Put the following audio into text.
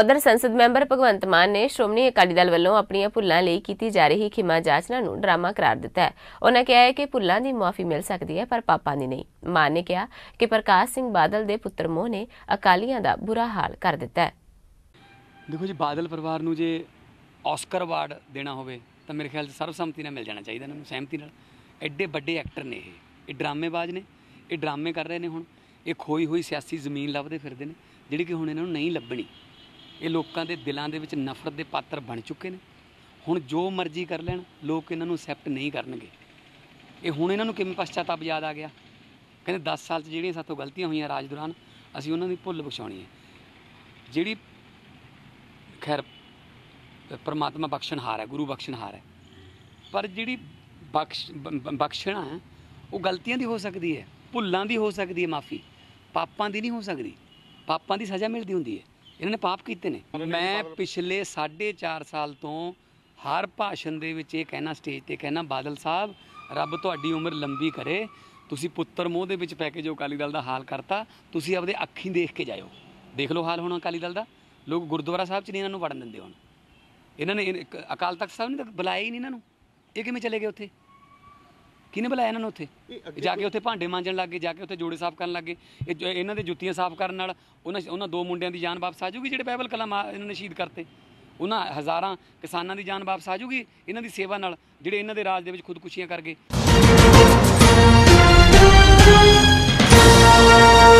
उधर संसद मैंबर भगवंत मान ने श्रोमणी अकाली दल वालों अपनी भुलों लिए की जा रही खिमा जांच नू ड्रामा करार दिता है। उन्होंने कहा है कि भुलों की मुआफी मिल सकती है पर पापां दी नहीं। मान ने कहा कि प्रकाश सिंह बादल के पुत्र मोह ने अकालियां का बुरा हाल कर दिता है। देखो जी, बादल परिवार नू जे ऑस्कर अवार्ड देना होवे तो मेरे ख्याल सर्वसम्मति नाल मिल जाना चाहिए। इन्होंने सहमति नाल एडे वड्डे एक्टर ने ये ड्रामेबाज ने, ये ड्रामे कर रहे हैं। हुण ये खोई हुई सियासी जमीन लभदे फिरदे ने जिहड़ी कि हुण इन्हां नूं नहीं लभणी। ये लोगों के दिलों के नफरत के पात्र बन चुके हैं। हुण जो मर्जी कर लैण लोग इन्हां नूं एक्सेप्ट नहीं करनगे। ये हुण इन्हां नूं किवें पछतावा याद आ गया। कहंदे 10 साल जिहड़ियां सातों गलतियां होईयां राज दौरान असीं उन्हां दी भुल बख्शाउणी है। जिहड़ी खैर परमात्मा बख्शणहार है, गुरु बख्शणहार है, पर जिहड़ी बख्शणा है वो गलतियां दी हो सकती है, भुलों की हो सकती है, माफ़ी पापां दी नहीं हो सकती। पापां दी सज़ा मिलती होंदी है। इन्होंने पाप कीते ने। मैं पिछले 4.5 साल तो हर भाषण दे विच ये कहना, स्टेज ते कहना, बादल साहब रब तुहाडी उम्र लंबी करे, तुसी पुत्र मोह दे विच पै के जो अकाली दल दा हाल करता, तुसी अपने अखीं देख के जाओ। देख लो हाल हुण अकाली दल दा। लोग गुरुद्वारा साहब च नहीं इन्हां नूं वड़न दिंदे। हुण इन्हां ने अकाल तख्त साहब ने बुलाया ही नहीं इन्हां नूं। ये किवें चले गए उत्थे? किने बुलाया इन्होंने? उत्थे जाके उत्थे भांडे मांजन लग गए, जाके उत्थे जोड़े साफ करन लग गए। इन्हां दे जुत्तियां साफ करन नाल उन्हां 2 मुंडियां दी जान वापस आ जाऊगी जिहड़े बाइबल कलाम इन्होंने शहीद करते। उन्हां हज़ारां किसानां दी जान वापस आ जाऊगी इन्हां दी सेवा नाल जिहड़े इन्हां दे राज दे विच खुदकुशियां कर गए।